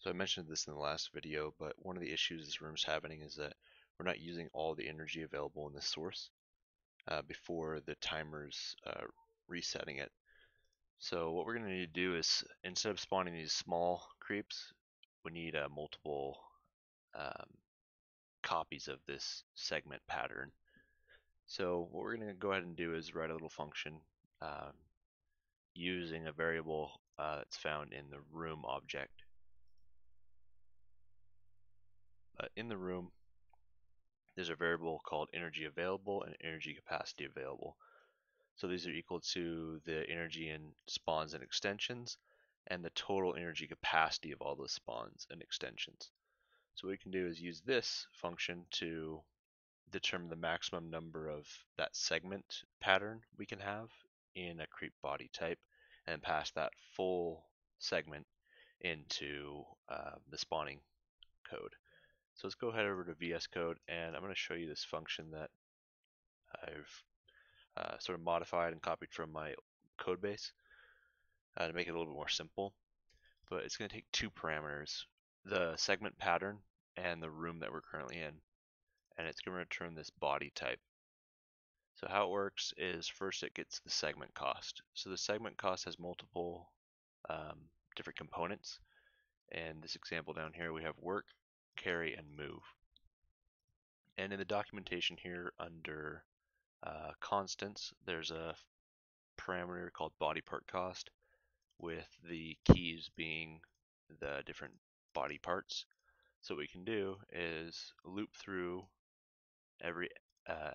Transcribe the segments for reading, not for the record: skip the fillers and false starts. So I mentioned this in the last video, but one of the issues this room's happening is that we're not using all the energy available in the source before the timer's resetting it. So what we're going to need to do is, instead of spawning these small creeps, we need multiple copies of this segment pattern. So what we're going to go ahead and do is write a little function using a variable that's found in the room object. In the room, there's a variable called energy available and energy capacity available. So these are equal to the energy in spawns and extensions and the total energy capacity of all those spawns and extensions. So what we can do is use this function to determine the maximum number of that segment pattern we can have in a creep body type, and pass that full segment into the spawning code. So let's go ahead over to VS Code, and I'm going to show you this function that I've sort of modified and copied from my code base to make it a little bit more simple. But it's going to take two parameters, the segment pattern and the room that we're currently in, and it's going to return this body type. So how it works is, first it gets the segment cost. So the segment cost has multiple different components. In this example down here, we have work, carry, and move. And in the documentation here under constants, there's a parameter called body part cost, with the keys being the different body parts. So what we can do is loop through every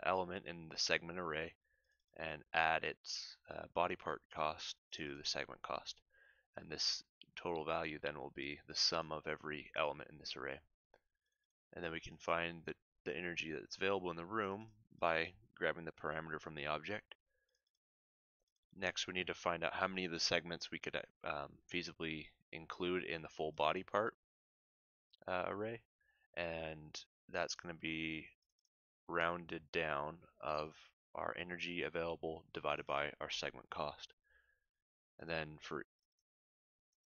element in the segment array and add its body part cost to the segment cost, and this total value then will be the sum of every element in this array. And then we can find the energy that's available in the room by grabbing the parameter from the object. Next, we need to find out how many of the segments we could feasibly include in the full body part array, and that's going to be rounded down of our energy available divided by our segment cost. And then for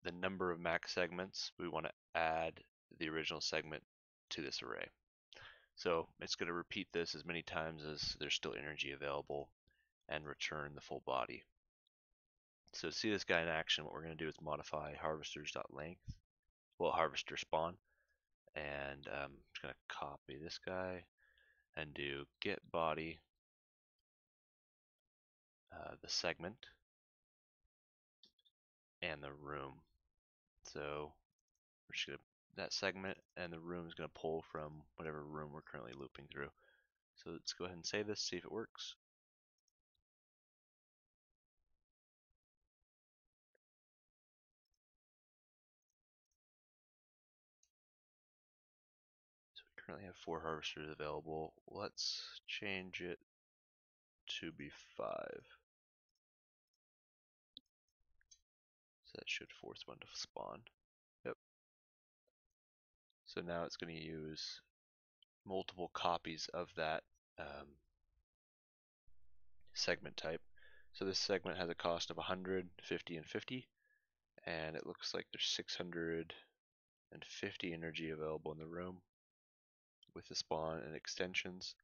the number of max segments, we want to add the original segment to this array. So it's going to repeat this as many times as there's still energy available and return the full body. So to see this guy in action, what we're going to do is modify harvesters.length, well, harvester spawn, and I'm just going to copy this guy and do get body, the segment, and the room. So we're just going to, that segment and the room is going to pull from whatever room we're currently looping through. So let's go ahead and save this, see if it works. So we currently have 4 harvesters available. Let's change it to be 5. So that should force one to spawn. So now it's going to use multiple copies of that segment type. So this segment has a cost of 100, 50, and 50, and it looks like there's 650 energy available in the room with the spawn and extensions.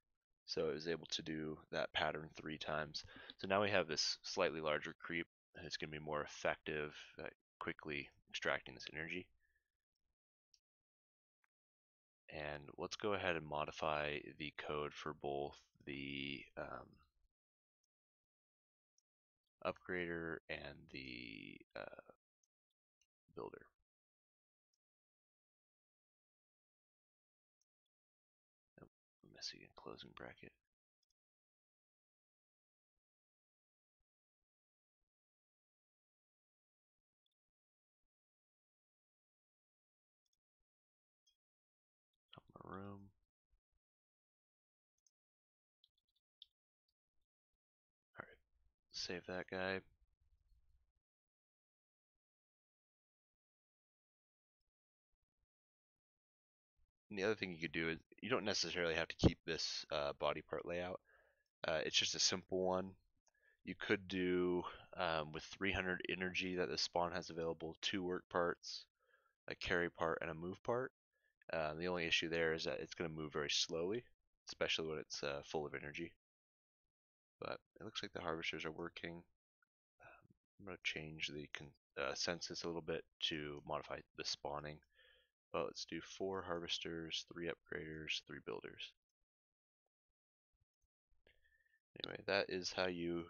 So it was able to do that pattern 3 times. So now we have this slightly larger creep, and it's going to be more effective at quickly extracting this energy. And let's go ahead and modify the code for both the upgrader and the builder. Oh, messy in closing bracket. Room. All right, save that guy. And the other thing you could do is, you don't necessarily have to keep this body part layout. It's just a simple one. You could do with 300 energy that the spawn has available, 2 work parts, a carry part and a move part. The only issue there is that it's going to move very slowly, especially when it's full of energy. But it looks like the harvesters are working. I'm going to change the census a little bit to modify the spawning. Well, let's do 4 harvesters, 3 upgraders, 3 builders. Anyway, that is how you,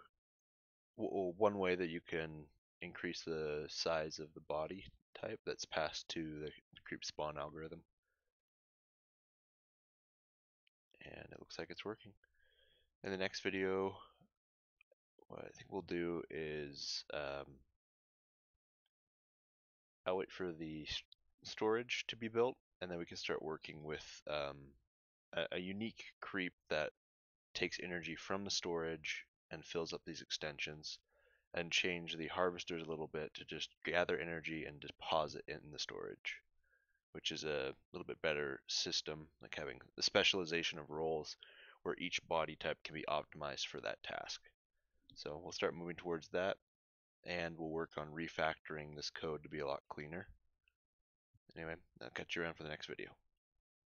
one way that you can increase the size of the body type that's passed to the creep spawn algorithm. And it looks like it's working. In the next video, what I think we'll do is I'll wait for the storage to be built, and then we can start working with a unique creep that takes energy from the storage and fills up these extensions, and change the harvesters a little bit to just gather energy and deposit in the storage, which is a little bit better system, like having the specialization of roles where each body type can be optimized for that task. So we'll start moving towards that, and we'll work on refactoring this code to be a lot cleaner. Anyway, I'll catch you around for the next video.